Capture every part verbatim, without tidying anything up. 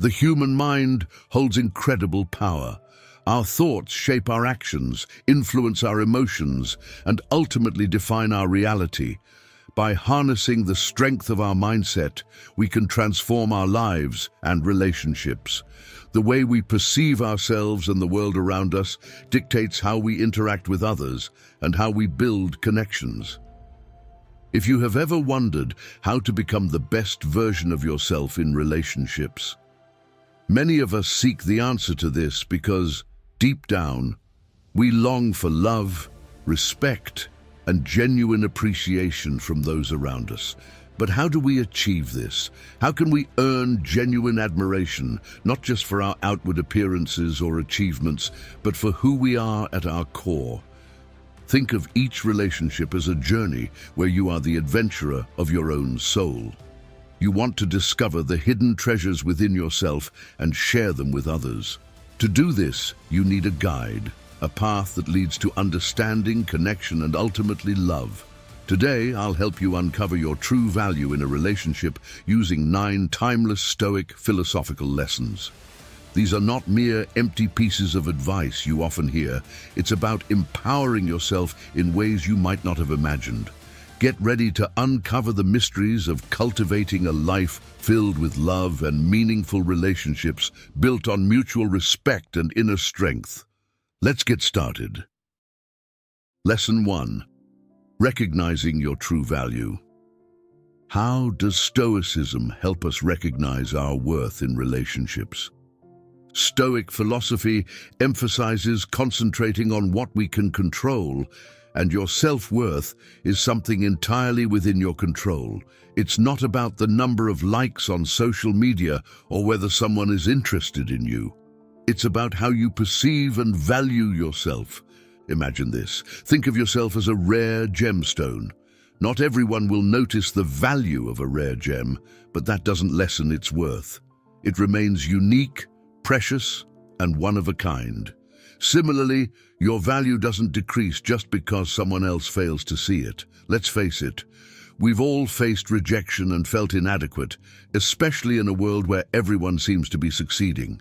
The human mind holds incredible power. Our thoughts shape our actions, influence our emotions, and ultimately define our reality. By harnessing the strength of our mindset, we can transform our lives and relationships. The way we perceive ourselves and the world around us dictates how we interact with others and how we build connections. If you have ever wondered how to become the best version of yourself in relationships, many of us seek the answer to this because, deep down, we long for love, respect, and genuine appreciation from those around us. But how do we achieve this? How can we earn genuine admiration, not just for our outward appearances or achievements, but for who we are at our core? Think of each relationship as a journey where you are the adventurer of your own soul. You want to discover the hidden treasures within yourself and share them with others. To do this, you need a guide, a path that leads to understanding, connection, and ultimately love. Today, I'll help you uncover your true value in a relationship using nine timeless Stoic philosophical lessons. These are not mere empty pieces of advice you often hear. It's about empowering yourself in ways you might not have imagined. Get ready to uncover the mysteries of cultivating a life filled with love and meaningful relationships built on mutual respect and inner strength. Let's get started. Lesson one. Recognizing your true value. How does Stoicism help us recognize our worth in relationships? Stoic philosophy emphasizes concentrating on what we can control, and your self-worth is something entirely within your control. It's not about the number of likes on social media or whether someone is interested in you. It's about how you perceive and value yourself. Imagine this. Think of yourself as a rare gemstone. Not everyone will notice the value of a rare gem, but that doesn't lessen its worth. It remains unique, precious, and one of a kind. Similarly, your value doesn't decrease just because someone else fails to see it. Let's face it. We've all faced rejection and felt inadequate, especially in a world where everyone seems to be succeeding.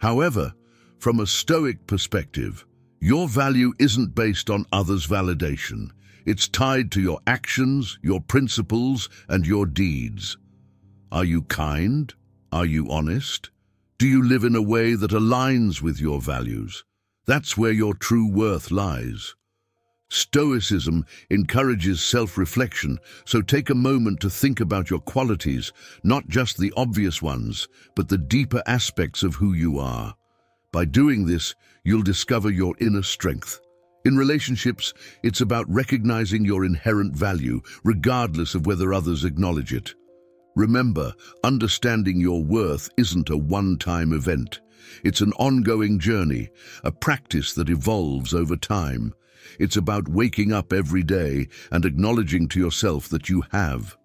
However, from a Stoic perspective, your value isn't based on others' validation. It's tied to your actions, your principles, and your deeds. Are you kind? Are you honest? Do you live in a way that aligns with your values? That's where your true worth lies. Stoicism encourages self-reflection, so take a moment to think about your qualities, not just the obvious ones, but the deeper aspects of who you are. By doing this, you'll discover your inner strength. In relationships, it's about recognizing your inherent value, regardless of whether others acknowledge it. Remember, understanding your worth isn't a one-time event. It's an ongoing journey, a practice that evolves over time. It's about waking up every day and acknowledging to yourself that you have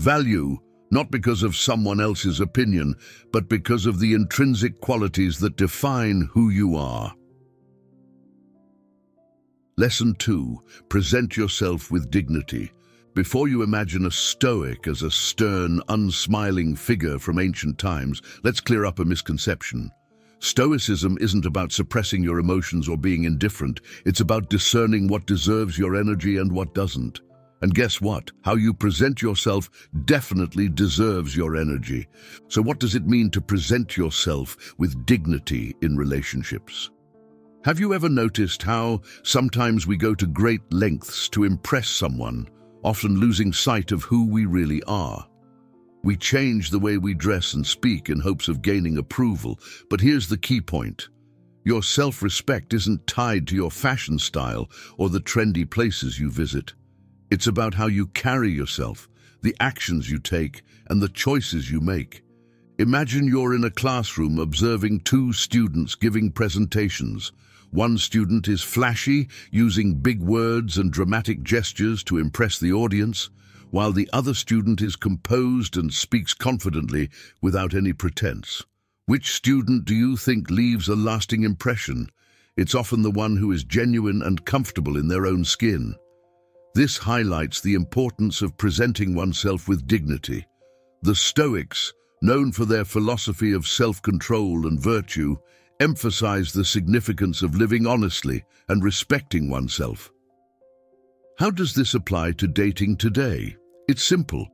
value, not because of someone else's opinion, but because of the intrinsic qualities that define who you are. Lesson two. Present yourself with dignity. Before you imagine a Stoic as a stern, unsmiling figure from ancient times, let's clear up a misconception. Stoicism isn't about suppressing your emotions or being indifferent. It's about discerning what deserves your energy and what doesn't. And guess what? How you present yourself definitely deserves your energy. So what does it mean to present yourself with dignity in relationships? Have you ever noticed how sometimes we go to great lengths to impress someone, often losing sight of who we really are? We change the way we dress and speak in hopes of gaining approval, but here's the key point. Your self-respect isn't tied to your fashion style or the trendy places you visit. It's about how you carry yourself, the actions you take, and the choices you make. Imagine you're in a classroom observing two students giving presentations. One student is flashy, using big words and dramatic gestures to impress the audience, while the other student is composed and speaks confidently without any pretense. Which student do you think leaves a lasting impression? It's often the one who is genuine and comfortable in their own skin. This highlights the importance of presenting oneself with dignity. The Stoics known for their philosophy of self-control and virtue, emphasized the significance of living honestly and respecting oneself. How does this apply to dating today? It's simple.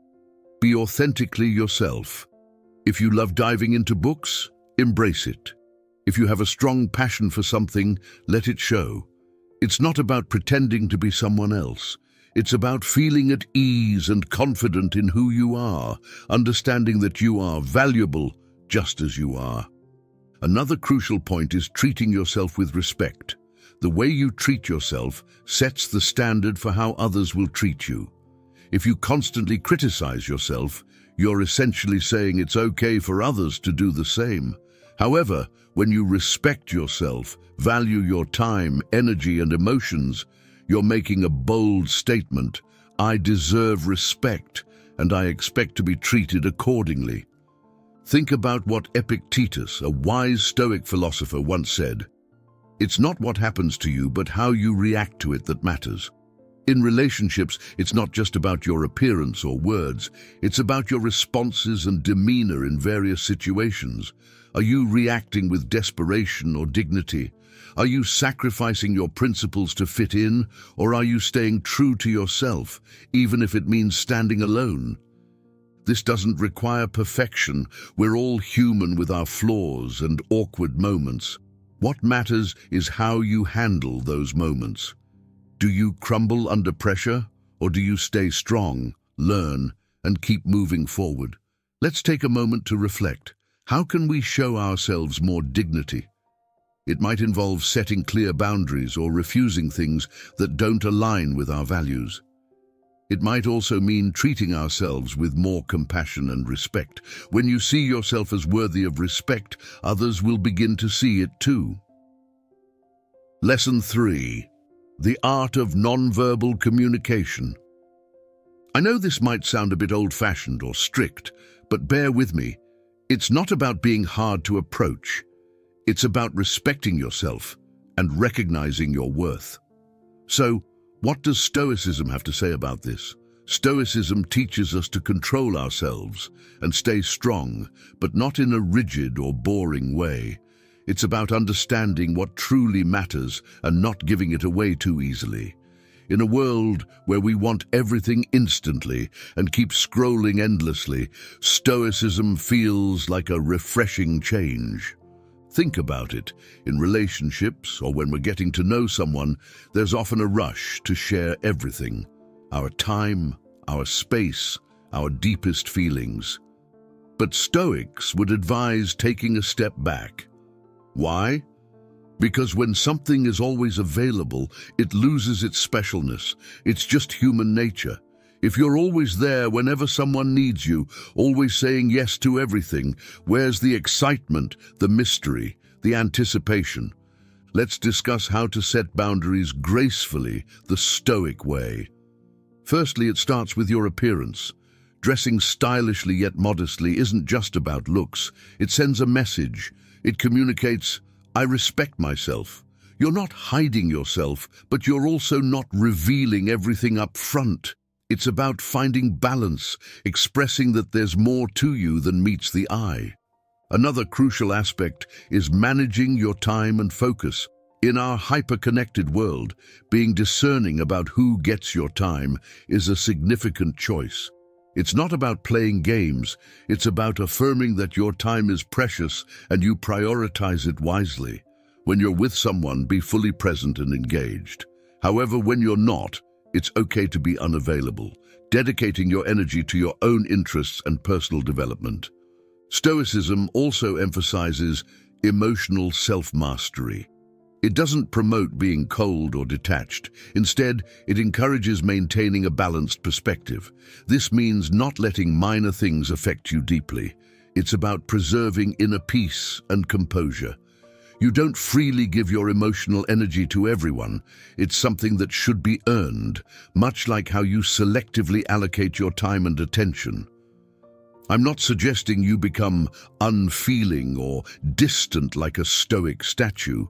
Be authentically yourself. If you love diving into books, embrace it. If you have a strong passion for something, let it show. It's not about pretending to be someone else. It's about feeling at ease and confident in who you are, understanding that you are valuable just as you are. Another crucial point is treating yourself with respect. The way you treat yourself sets the standard for how others will treat you. If you constantly criticize yourself, you're essentially saying it's okay for others to do the same. However, when you respect yourself, value your time, energy, and emotions, you're making a bold statement. I deserve respect, and I expect to be treated accordingly. Think about what Epictetus, a wise Stoic philosopher, once said. It's not what happens to you, but how you react to it that matters. In relationships, it's not just about your appearance or words. It's about your responses and demeanor in various situations. Are you reacting with desperation or dignity? Are you sacrificing your principles to fit in, or are you staying true to yourself, even if it means standing alone? This doesn't require perfection. We're all human with our flaws and awkward moments. What matters is how you handle those moments. Do you crumble under pressure, or do you stay strong, learn, and keep moving forward? Let's take a moment to reflect. How can we show ourselves more dignity? It might involve setting clear boundaries or refusing things that don't align with our values. It might also mean treating ourselves with more compassion and respect. When you see yourself as worthy of respect, others will begin to see it too. Lesson three: the art of nonverbal communication. I know this might sound a bit old-fashioned or strict, but bear with me. It's not about being hard to approach. It's about respecting yourself and recognizing your worth. So, what does Stoicism have to say about this? Stoicism teaches us to control ourselves and stay strong, but not in a rigid or boring way. It's about understanding what truly matters and not giving it away too easily. In a world where we want everything instantly and keep scrolling endlessly, Stoicism feels like a refreshing change. Think about it. In relationships or when we're getting to know someone, there's often a rush to share everything: our time, our space, our deepest feelings. But Stoics would advise taking a step back. Why? Because when something is always available, it loses its specialness. It's just human nature. If you're always there whenever someone needs you, always saying yes to everything, where's the excitement, the mystery, the anticipation? Let's discuss how to set boundaries gracefully, the Stoic way. Firstly, it starts with your appearance. Dressing stylishly yet modestly isn't just about looks. It sends a message. It communicates, I respect myself. You're not hiding yourself, but you're also not revealing everything up front. It's about finding balance, expressing that there's more to you than meets the eye. Another crucial aspect is managing your time and focus. In our hyper-connected world, being discerning about who gets your time is a significant choice. It's not about playing games. It's about affirming that your time is precious and you prioritize it wisely. When you're with someone, be fully present and engaged. However, when you're not, it's okay to be unavailable, dedicating your energy to your own interests and personal development. Stoicism also emphasizes emotional self-mastery. It doesn't promote being cold or detached. Instead, it encourages maintaining a balanced perspective. This means not letting minor things affect you deeply. It's about preserving inner peace and composure. You don't freely give your emotional energy to everyone. It's something that should be earned, much like how you selectively allocate your time and attention. I'm not suggesting you become unfeeling or distant like a Stoic statue.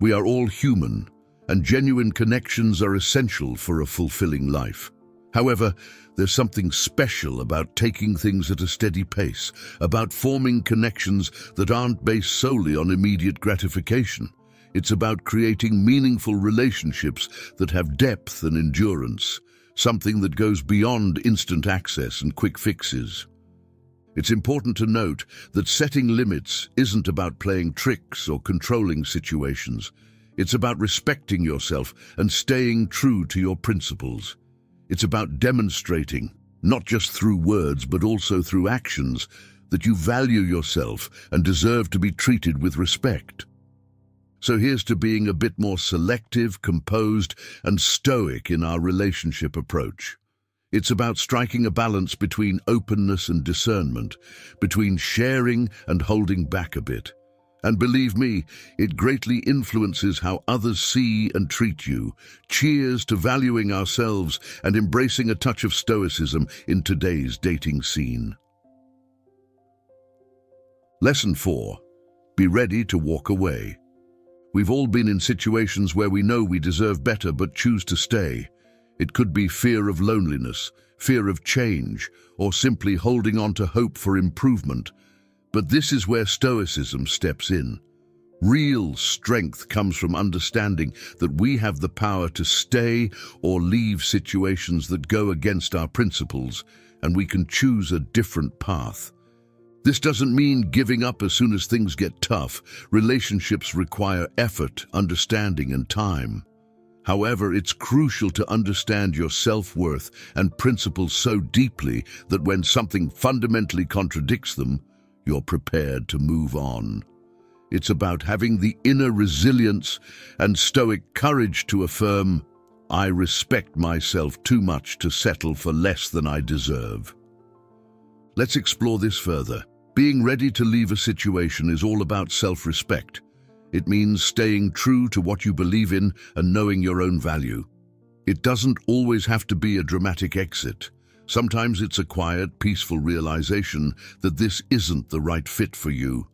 We are all human, and genuine connections are essential for a fulfilling life. However, there's something special about taking things at a steady pace, about forming connections that aren't based solely on immediate gratification. It's about creating meaningful relationships that have depth and endurance, something that goes beyond instant access and quick fixes. It's important to note that setting limits isn't about playing tricks or controlling situations. It's about respecting yourself and staying true to your principles. It's about demonstrating, not just through words but also through actions, that you value yourself and deserve to be treated with respect. So here's to being a bit more selective, composed, and stoic in our relationship approach. It's about striking a balance between openness and discernment, between sharing and holding back a bit. And believe me, it greatly influences how others see and treat you. Cheers to valuing ourselves and embracing a touch of stoicism in today's dating scene. Lesson four. Be ready to walk away. We've all been in situations where we know we deserve better but choose to stay. It could be fear of loneliness, fear of change, or simply holding on to hope for improvement. But this is where Stoicism steps in. Real strength comes from understanding that we have the power to stay or leave situations that go against our principles, and we can choose a different path. This doesn't mean giving up as soon as things get tough. Relationships require effort, understanding, and time. However, it's crucial to understand your self-worth and principles so deeply that when something fundamentally contradicts them, you're prepared to move on. It's about having the inner resilience and stoic courage to affirm, I respect myself too much to settle for less than I deserve. Let's explore this further. Being ready to leave a situation is all about self-respect. It means staying true to what you believe in and knowing your own value. It doesn't always have to be a dramatic exit. Sometimes it's a quiet, peaceful realization that this isn't the right fit for you.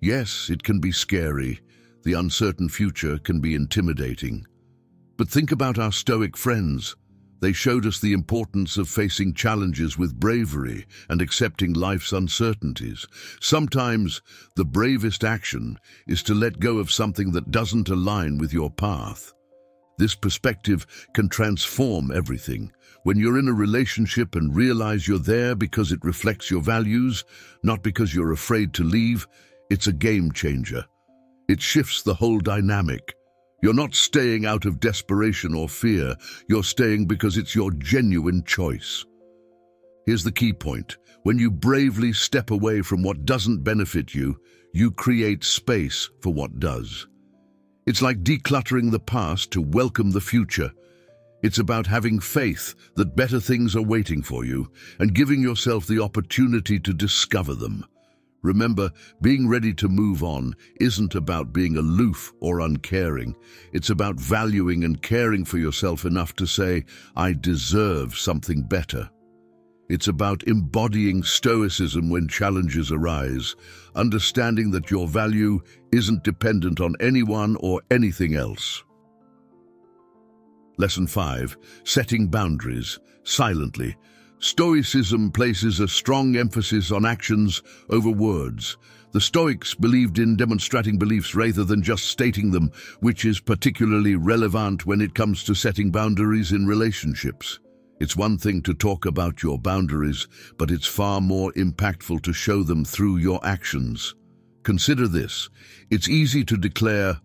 Yes, it can be scary. The uncertain future can be intimidating. But think about our Stoic friends. They showed us the importance of facing challenges with bravery and accepting life's uncertainties. Sometimes the bravest action is to let go of something that doesn't align with your path. This perspective can transform everything. When you're in a relationship and realize you're there because it reflects your values, not because you're afraid to leave, it's a game changer. It shifts the whole dynamic. You're not staying out of desperation or fear. You're staying because it's your genuine choice. Here's the key point. When you bravely step away from what doesn't benefit you, you create space for what does. It's like decluttering the past to welcome the future. It's about having faith that better things are waiting for you and giving yourself the opportunity to discover them. Remember, being ready to move on isn't about being aloof or uncaring. It's about valuing and caring for yourself enough to say, I deserve something better. It's about embodying stoicism when challenges arise, understanding that your value isn't dependent on anyone or anything else. Lesson five. Setting boundaries silently. Stoicism places a strong emphasis on actions over words. The Stoics believed in demonstrating beliefs rather than just stating them, which is particularly relevant when it comes to setting boundaries in relationships. It's one thing to talk about your boundaries, but it's far more impactful to show them through your actions. Consider this. It's easy to declare,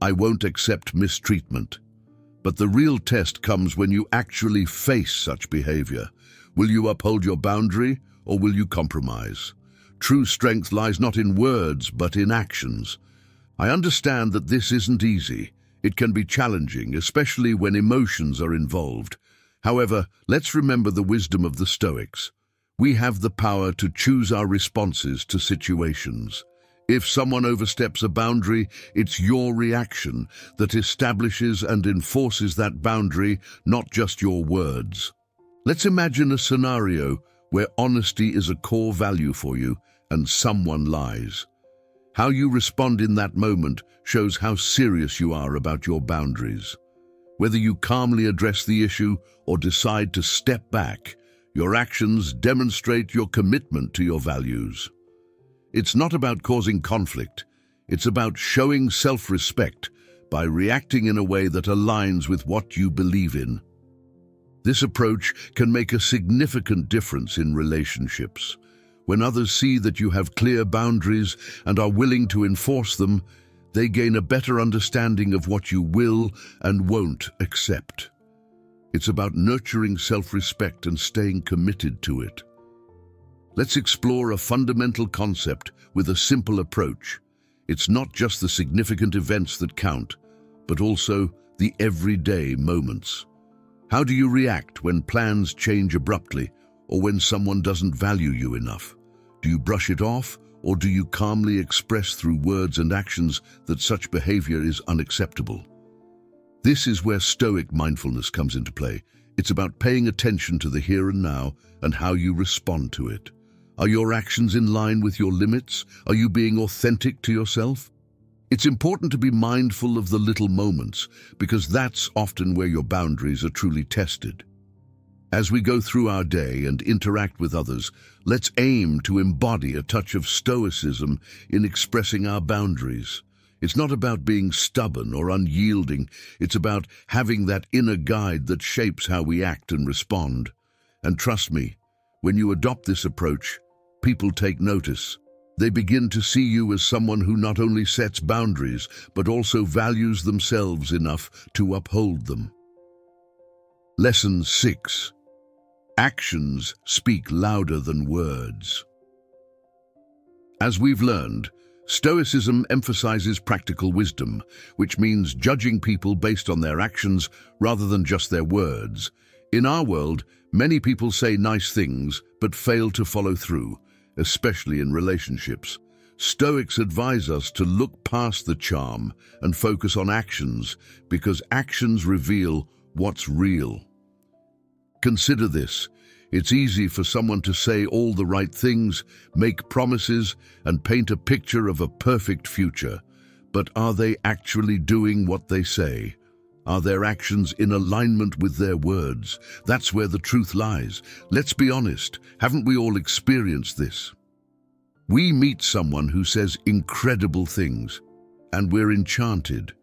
I won't accept mistreatment. But the real test comes when you actually face such behavior. Will you uphold your boundary, or will you compromise? True strength lies not in words, but in actions. I understand that this isn't easy. It can be challenging, especially when emotions are involved. However, let's remember the wisdom of the Stoics. We have the power to choose our responses to situations. If someone oversteps a boundary, it's your reaction that establishes and enforces that boundary, not just your words. Let's imagine a scenario where honesty is a core value for you and someone lies. How you respond in that moment shows how serious you are about your boundaries. Whether you calmly address the issue or decide to step back, your actions demonstrate your commitment to your values. It's not about causing conflict. It's about showing self-respect by reacting in a way that aligns with what you believe in. This approach can make a significant difference in relationships. When others see that you have clear boundaries and are willing to enforce them, they gain a better understanding of what you will and won't accept. It's about nurturing self-respect and staying committed to it. Let's explore a fundamental concept with a simple approach. It's not just the significant events that count, but also the everyday moments. How do you react when plans change abruptly or when someone doesn't value you enough? Do you brush it off, or do you calmly express through words and actions that such behavior is unacceptable? This is where Stoic mindfulness comes into play. It's about paying attention to the here and now and how you respond to it. Are your actions in line with your limits? Are you being authentic to yourself? It's important to be mindful of the little moments, because that's often where your boundaries are truly tested. As we go through our day and interact with others, let's aim to embody a touch of Stoicism in expressing our boundaries. It's not about being stubborn or unyielding. It's about having that inner guide that shapes how we act and respond. And trust me, when you adopt this approach, people take notice. They begin to see you as someone who not only sets boundaries, but also values themselves enough to uphold them. Lesson six. Actions speak louder than words. As we've learned, Stoicism emphasizes practical wisdom, which means judging people based on their actions rather than just their words. In our world, many people say nice things but fail to follow through, especially in relationships. Stoics advise us to look past the charm and focus on actions, because actions reveal what's real. Consider this. It's easy for someone to say all the right things, make promises, and paint a picture of a perfect future. But are they actually doing what they say? Are their actions in alignment with their words? That's where the truth lies. Let's be honest, haven't we all experienced this? We meet someone who says incredible things, and we're enchanted.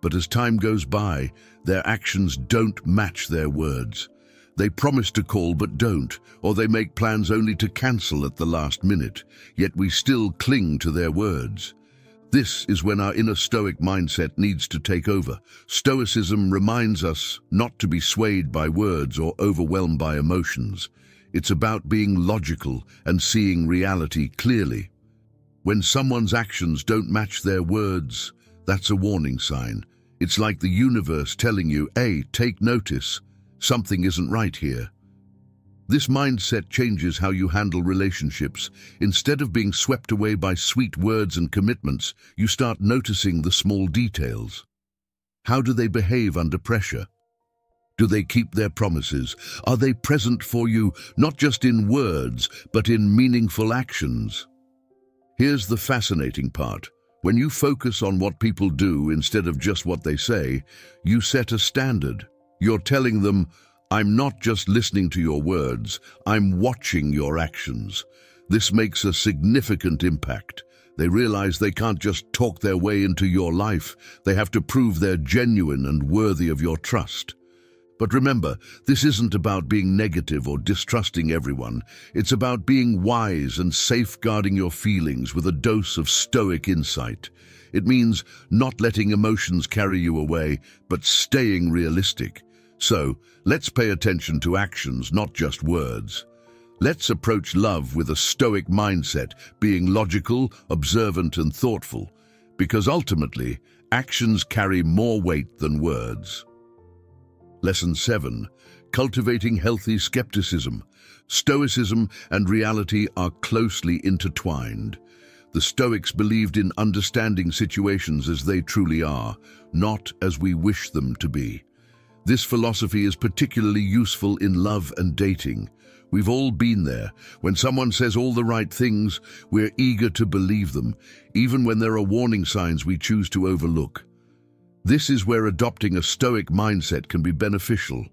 But as time goes by, their actions don't match their words. They promise to call but don't, or they make plans only to cancel at the last minute, yet we still cling to their words. This is when our inner Stoic mindset needs to take over. Stoicism reminds us not to be swayed by words or overwhelmed by emotions. It's about being logical and seeing reality clearly. When someone's actions don't match their words, that's a warning sign. It's like the universe telling you, hey, take notice. Something isn't right here. This mindset changes how you handle relationships. Instead of being swept away by sweet words and commitments, you start noticing the small details. How do they behave under pressure? Do they keep their promises? Are they present for you, not just in words, but in meaningful actions? Here's the fascinating part. When you focus on what people do instead of just what they say, you set a standard. You're telling them, I'm not just listening to your words, I'm watching your actions. This makes a significant impact. They realize they can't just talk their way into your life. They have to prove they're genuine and worthy of your trust. But remember, this isn't about being negative or distrusting everyone. It's about being wise and safeguarding your feelings with a dose of Stoic insight. It means not letting emotions carry you away, but staying realistic. So, let's pay attention to actions, not just words. Let's approach love with a Stoic mindset, being logical, observant, and thoughtful, because ultimately, actions carry more weight than words. Lesson seven. Cultivating healthy skepticism. Stoicism and reality are closely intertwined. The Stoics believed in understanding situations as they truly are, not as we wish them to be. This philosophy is particularly useful in love and dating. We've all been there. When someone says all the right things, we're eager to believe them. Even when there are warning signs we choose to overlook. This is where adopting a Stoic mindset can be beneficial.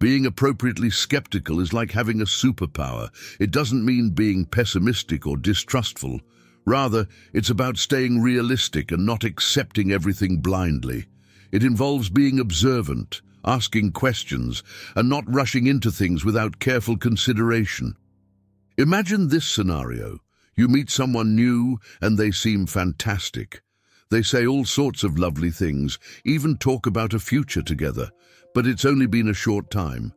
Being appropriately skeptical is like having a superpower. It doesn't mean being pessimistic or distrustful. Rather, it's about staying realistic and not accepting everything blindly. It involves being observant, asking questions, and not rushing into things without careful consideration. Imagine this scenario. You meet someone new and they seem fantastic. They say all sorts of lovely things, even talk about a future together, but it's only been a short time.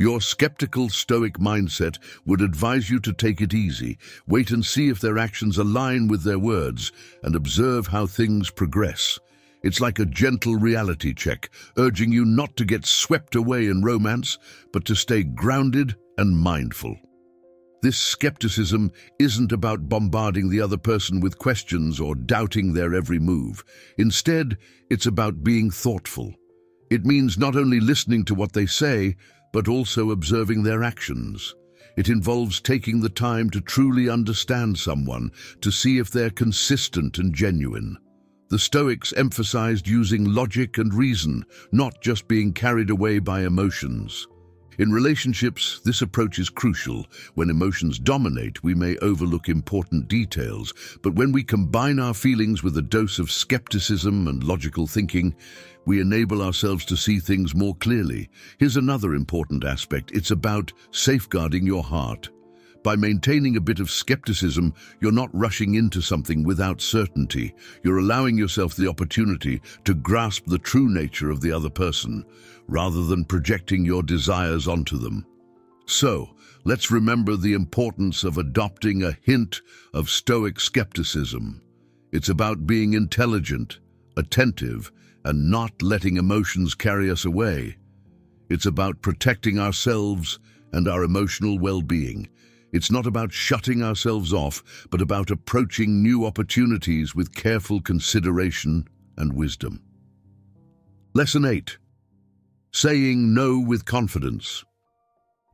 Your skeptical Stoic mindset would advise you to take it easy, wait and see if their actions align with their words, and observe how things progress. It's like a gentle reality check, urging you not to get swept away in romance, but to stay grounded and mindful. This skepticism isn't about bombarding the other person with questions or doubting their every move. Instead, it's about being thoughtful. It means not only listening to what they say, but also observing their actions. It involves taking the time to truly understand someone, to see if they're consistent and genuine. The Stoics emphasized using logic and reason, not just being carried away by emotions. In relationships, this approach is crucial. When emotions dominate, we may overlook important details, but when we combine our feelings with a dose of skepticism and logical thinking, we enable ourselves to see things more clearly. Here's another important aspect. It's about safeguarding your heart. By maintaining a bit of skepticism, you're not rushing into something without certainty. You're allowing yourself the opportunity to grasp the true nature of the other person, rather than projecting your desires onto them. So, let's remember the importance of adopting a hint of Stoic skepticism. It's about being intelligent, attentive, and not letting emotions carry us away. It's about protecting ourselves and our emotional well-being. It's not about shutting ourselves off, but about approaching new opportunities with careful consideration and wisdom. Lesson eight. Saying no with confidence.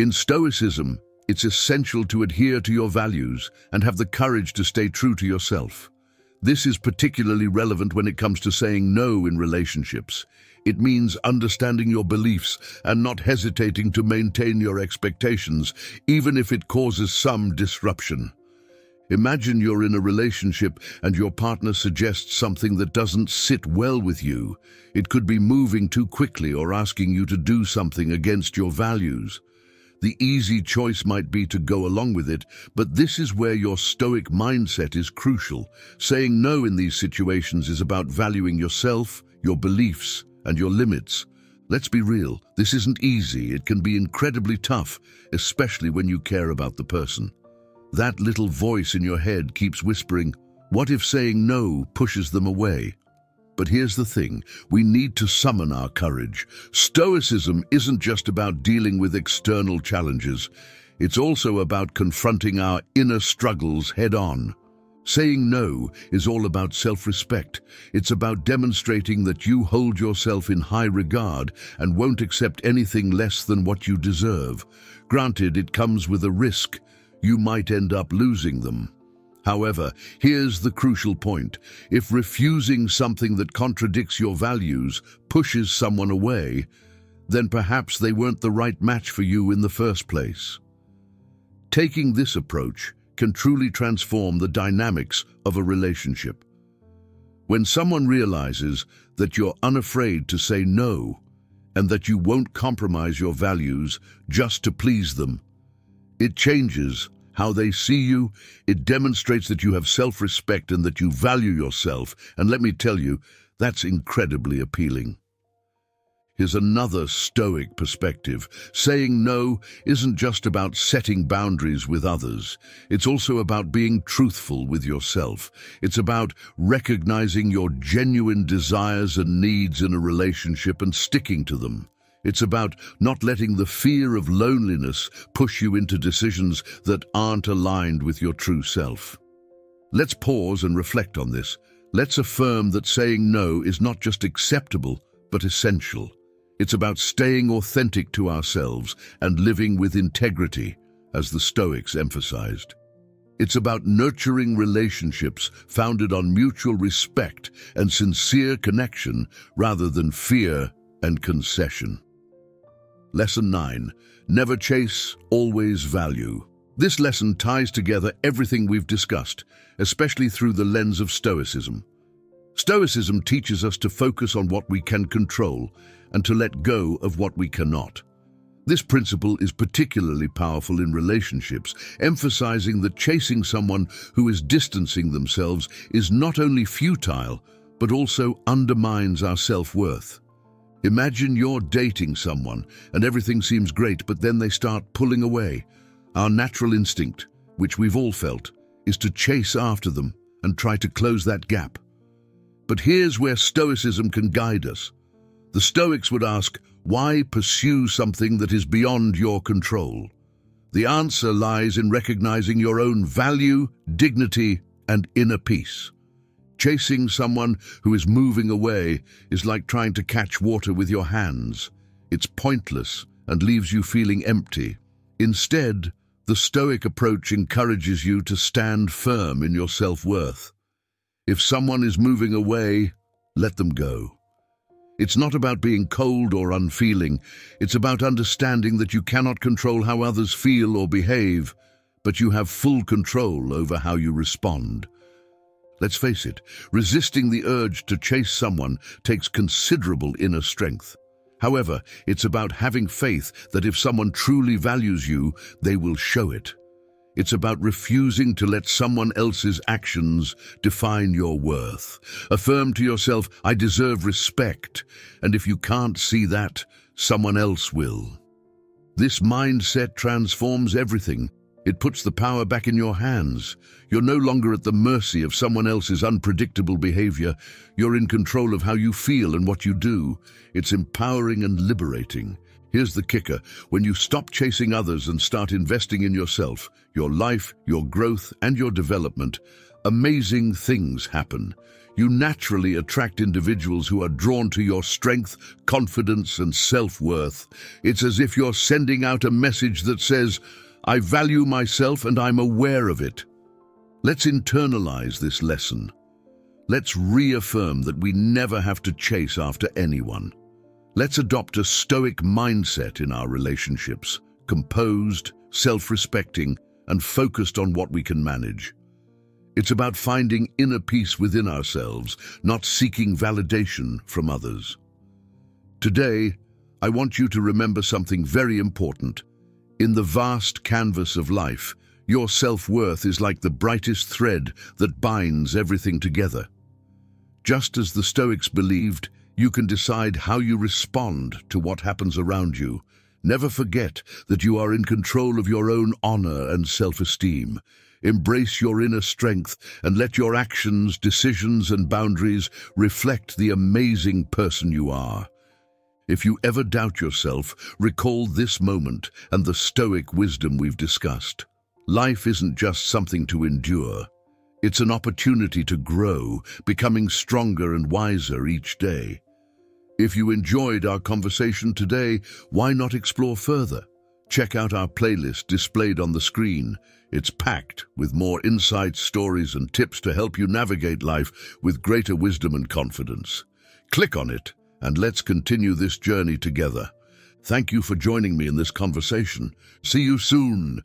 In Stoicism, it's essential to adhere to your values and have the courage to stay true to yourself. This is particularly relevant when it comes to saying no in relationships. It means understanding your beliefs and not hesitating to maintain your expectations, even if it causes some disruption. Imagine you're in a relationship and your partner suggests something that doesn't sit well with you. It could be moving too quickly or asking you to do something against your values. The easy choice might be to go along with it, but this is where your Stoic mindset is crucial. Saying no in these situations is about valuing yourself, your beliefs, and your limits. Let's be real, this isn't easy. It can be incredibly tough, especially when you care about the person. That little voice in your head keeps whispering, what if saying no pushes them away? But here's the thing, we need to summon our courage. Stoicism isn't just about dealing with external challenges. It's also about confronting our inner struggles head-on. Saying no is all about self-respect. It's about demonstrating that you hold yourself in high regard and won't accept anything less than what you deserve. Granted, it comes with a risk. You might end up losing them. However, here's the crucial point. If refusing something that contradicts your values pushes someone away, then perhaps they weren't the right match for you in the first place. Taking this approach can truly transform the dynamics of a relationship. When someone realizes that you're unafraid to say no and that you won't compromise your values just to please them, it changes how they see you. It demonstrates that you have self-respect and that you value yourself. And let me tell you, that's incredibly appealing. Here's another Stoic perspective. Saying no isn't just about setting boundaries with others. It's also about being truthful with yourself. It's about recognizing your genuine desires and needs in a relationship and sticking to them. It's about not letting the fear of loneliness push you into decisions that aren't aligned with your true self. Let's pause and reflect on this. Let's affirm that saying no is not just acceptable, but essential. It's about staying authentic to ourselves and living with integrity, as the Stoics emphasized. It's about nurturing relationships founded on mutual respect and sincere connection rather than fear and concession. Lesson nine, never chase, always value. This lesson ties together everything we've discussed, especially through the lens of Stoicism. Stoicism teaches us to focus on what we can control and to let go of what we cannot. This principle is particularly powerful in relationships, emphasizing that chasing someone who is distancing themselves is not only futile, but also undermines our self-worth. Imagine you're dating someone and everything seems great, but then they start pulling away. Our natural instinct, which we've all felt, is to chase after them and try to close that gap. But here's where Stoicism can guide us. The Stoics would ask, why pursue something that is beyond your control? The answer lies in recognizing your own value, dignity, and inner peace. Chasing someone who is moving away is like trying to catch water with your hands. It's pointless and leaves you feeling empty. Instead, the Stoic approach encourages you to stand firm in your self-worth. If someone is moving away, let them go. It's not about being cold or unfeeling. It's about understanding that you cannot control how others feel or behave, but you have full control over how you respond. Let's face it, resisting the urge to chase someone takes considerable inner strength. However, it's about having faith that if someone truly values you, they will show it. It's about refusing to let someone else's actions define your worth. Affirm to yourself, I deserve respect, and if you can't see that, someone else will. This mindset transforms everything. It puts the power back in your hands. You're no longer at the mercy of someone else's unpredictable behavior. You're in control of how you feel and what you do. It's empowering and liberating. Here's the kicker. When you stop chasing others and start investing in yourself, your life, your growth, and your development, amazing things happen. You naturally attract individuals who are drawn to your strength, confidence, and self-worth. It's as if you're sending out a message that says, I value myself and I'm aware of it. Let's internalize this lesson. Let's reaffirm that we never have to chase after anyone. Let's adopt a Stoic mindset in our relationships, composed, self-respecting, and focused on what we can manage. It's about finding inner peace within ourselves, not seeking validation from others. Today, I want you to remember something very important. In the vast canvas of life, your self-worth is like the brightest thread that binds everything together. Just as the Stoics believed, you can decide how you respond to what happens around you. Never forget that you are in control of your own honor and self-esteem. Embrace your inner strength and let your actions, decisions, and boundaries reflect the amazing person you are. If you ever doubt yourself, recall this moment and the Stoic wisdom we've discussed. Life isn't just something to endure. It's an opportunity to grow, becoming stronger and wiser each day. If you enjoyed our conversation today, why not explore further? Check out our playlist displayed on the screen. It's packed with more insights, stories, and tips to help you navigate life with greater wisdom and confidence. Click on it, and let's continue this journey together. Thank you for joining me in this conversation. See you soon.